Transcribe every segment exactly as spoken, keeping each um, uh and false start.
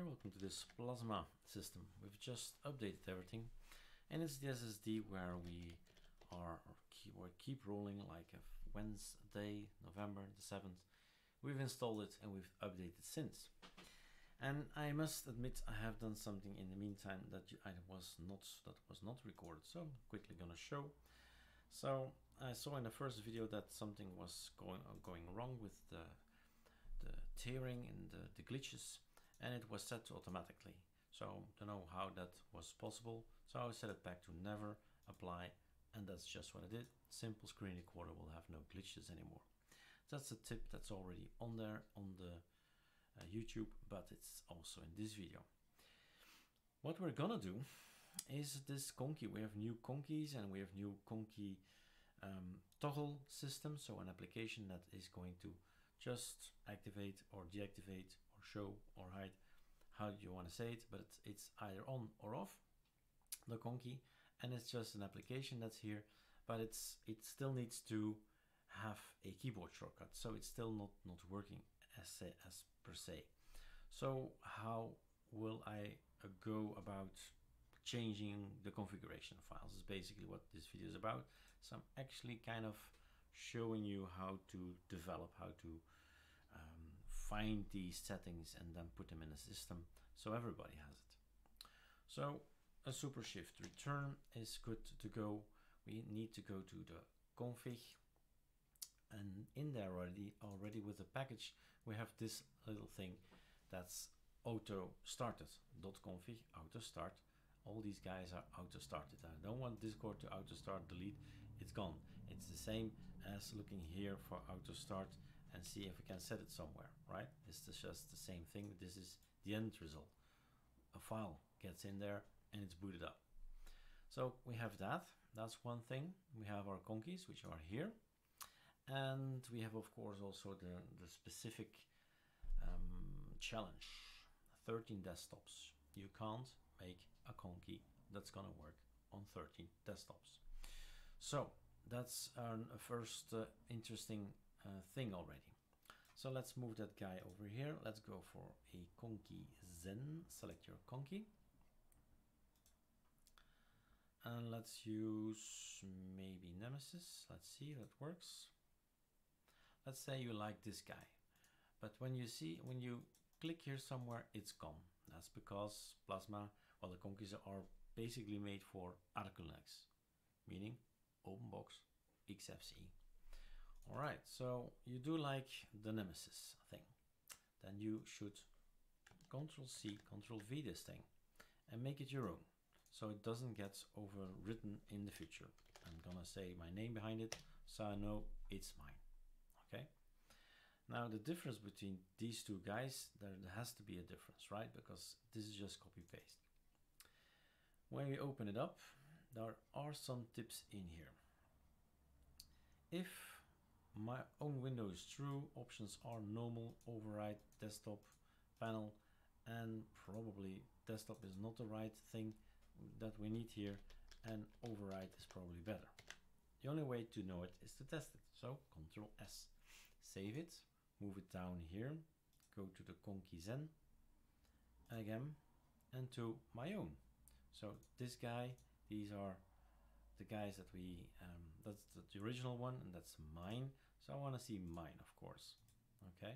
and welcome to this Plasma system. We've just updated everything, and it's the S S D where we are or keep, or keep rolling like a Wednesday, November the seventh. We've installed it and we've updated since. And I must admit, I have done something in the meantime that I was not that was not recorded. So I'm quickly gonna show. So I saw in the first video that something was going going wrong with the the tearing and the, the glitches, and it was set to automatically. So don't know how that was possible. So I set it back to never apply, and that's just what I did. Simple Screen Recorder will have no glitches anymore. That's a tip that's already on there on the uh, YouTube, but it's also in this video. What we're gonna do is this conky. We have new conkies and we have new conky um, toggle system. So an application that is going to just activate or deactivate or show or hide, how you want to say it, but it's either on or off the conky, and it's just an application that's here, but it's it still needs to have a keyboard shortcut, so it's still not not working as as per se. So how will I go about changing the configuration files is basically what this video is about. So I'm actually kind of showing you how to develop, how to um, find these settings and then put them in a system so everybody has it. So a super shift return is good to go. We need to go to the config, and in there already already with the package we have this little thing that's auto started. .config auto start. All these guys are auto-started. I don't want Discord to auto-start, delete, it's gone. It's the same as looking here for auto-start and see if we can set it somewhere, right? It's just the same thing. This is the end result. A file gets in there and it's booted up. So we have that, that's one thing. We have our conkeys, which are here. And we have, of course, also the, the specific um, challenge, thirteen desktops. You can't make a conky that's gonna work on thirteen desktops. So that's our first uh, interesting uh, thing already. So let's move that guy over here. Let's go for a conkyzen. Select your conky. And let's use maybe Nemesis. Let's see if that works. Let's say you like this guy, but when you see, when you click here somewhere, it's gone. That's because Plasma, well, the conkeys are basically made for ArcoLinux, meaning open box X F C. All right, so you do like the Nemesis thing, then you should Control C, Control V this thing and make it your own, so it doesn't get overwritten in the future. I'm gonna say my name behind it, so I know it's mine. Okay. Now the difference between these two guys, there has to be a difference, right? Because this is just copy paste. When we open it up, there are some tips in here. If my own window is true, options are normal, override, desktop, panel, and probably desktop is not the right thing that we need here, and override is probably better. The only way to know it is to test it, so Control S, save it. Move it down here, go to the conkyzen again, and to my own. So this guy, these are the guys that we, um, that's the original one, and that's mine. So I wanna see mine, of course, okay?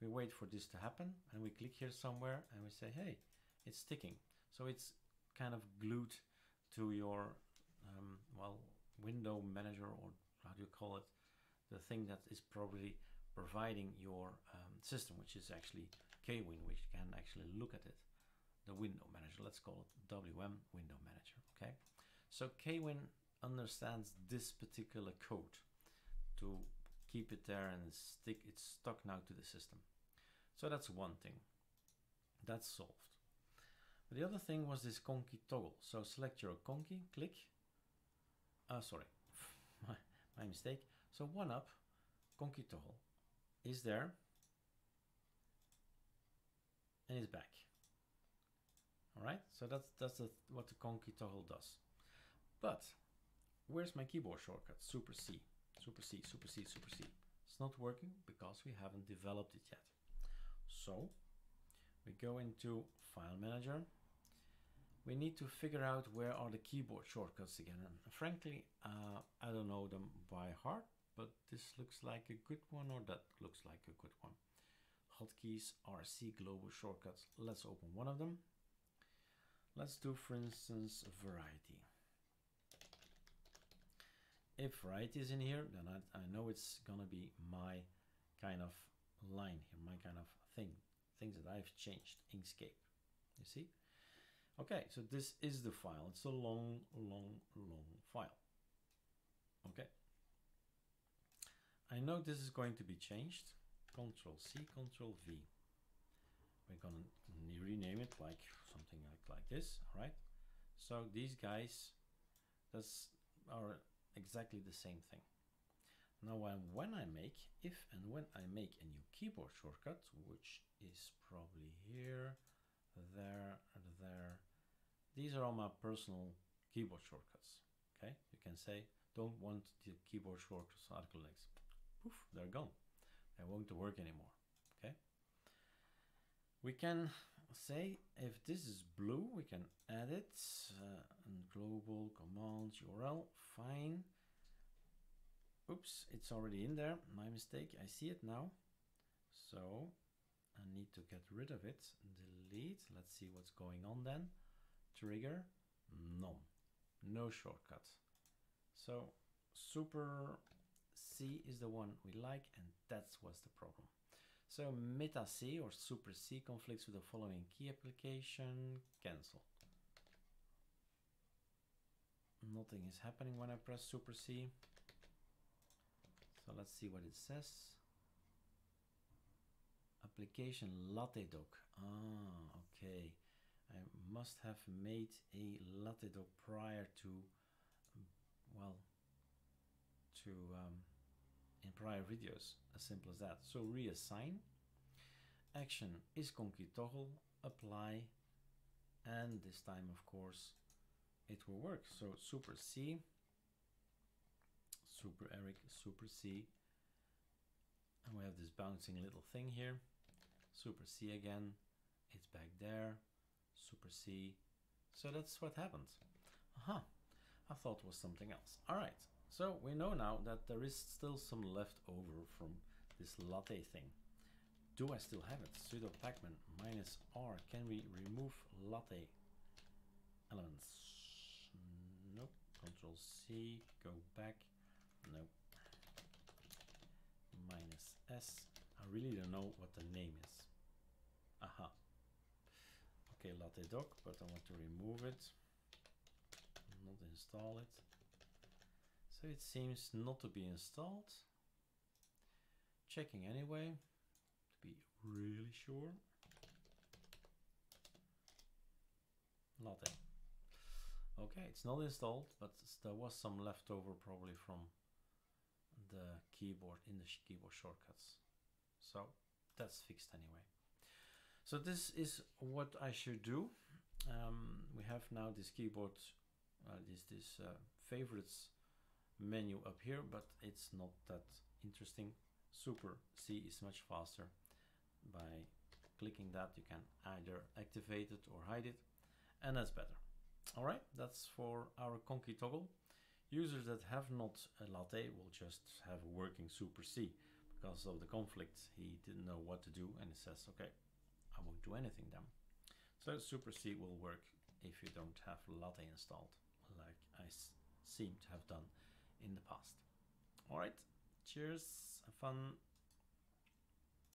We wait for this to happen, and we click here somewhere, and we say, hey, it's sticking. So it's kind of glued to your, um, well, window manager, or how do you call it? The thing that is probably providing your um, system, which is actually KWin, which can actually look at it. The window manager, let's call it W M, window manager, okay? So KWin understands this particular code to keep it there, and stick. It's stuck now to the system. So that's one thing, that's solved. But the other thing was this conky toggle. So select your conky, click, uh, sorry, my, my mistake. So one up, conky toggle is there and is back. All right, so that's that's a, what the conky toggle does. But where's my keyboard shortcut? Super C, Super C, Super C, Super C. It's not working because we haven't developed it yet. So we go into File Manager. We need to figure out where are the keyboard shortcuts again. And frankly, uh, I don't know them by heart, but this looks like a good one, or that looks like a good one. Hotkeys, R C, global shortcuts. Let's open one of them. Let's do, for instance, variety. If variety is in here, then I, I know it's gonna be my kind of line here, my kind of thing, things that I've changed, Inkscape, you see? Okay, so this is the file. It's a long, long, long file. Okay. I know this is going to be changed. Control C, Control V. We're gonna rename it like something like, like this, all right? So these guys, that's are exactly the same thing. Now when, when I make, if and when I make a new keyboard shortcut, which is probably here, there, and there, these are all my personal keyboard shortcuts, okay? You can say, don't want the keyboard shortcuts, ArcoLinux. Poof, they're gone. They won't work anymore, okay? We can say, if this is blue, we can add it, uh, and global commands U R L, fine. Oops, it's already in there, my mistake, I see it now. So, I need to get rid of it, delete, let's see what's going on then. Trigger, none, no shortcut. So, super C is the one we like, and that's what's the problem. So meta C or super C conflicts with the following key application, cancel. Nothing is happening when I press super C. So let's see what it says. Application Latte Dock. Ah, okay. I must have made a Latte Dock prior to, well, to um, in prior videos, as simple as that. So reassign, action is conky-toggle, apply, and this time of course it will work. So super C, super Eric, super C, and we have this bouncing little thing here, super C again, it's back there, super C. So that's what happened. Aha, uh-huh. I thought it was something else. All right. So we know now that there is still some left over from this latte thing. Do I still have it? Sudo pacman minus R. Can we remove latte elements? Nope. Control C. Go back. Nope. Minus S. I really don't know what the name is. Aha. Okay, latte dock, but I want to remove it. Not install it. So it seems not to be installed. Checking anyway, to be really sure. Latte. Okay, it's not installed, but there was some leftover probably from the keyboard, in the keyboard shortcuts. So that's fixed anyway. So this is what I should do. Um, we have now this keyboard, uh, this, this uh, favorites menu up here, but it's not that interesting. Super C is much faster. By clicking that you can either activate it or hide it, and that's better. All right, that's for our conky toggle. Users that have not a latte will just have a working super C. Because of the conflict, he didn't know what to do and he says, okay, I won't do anything then. So super C will work if you don't have latte installed, like I seem to have done in the past. All right, cheers, have fun.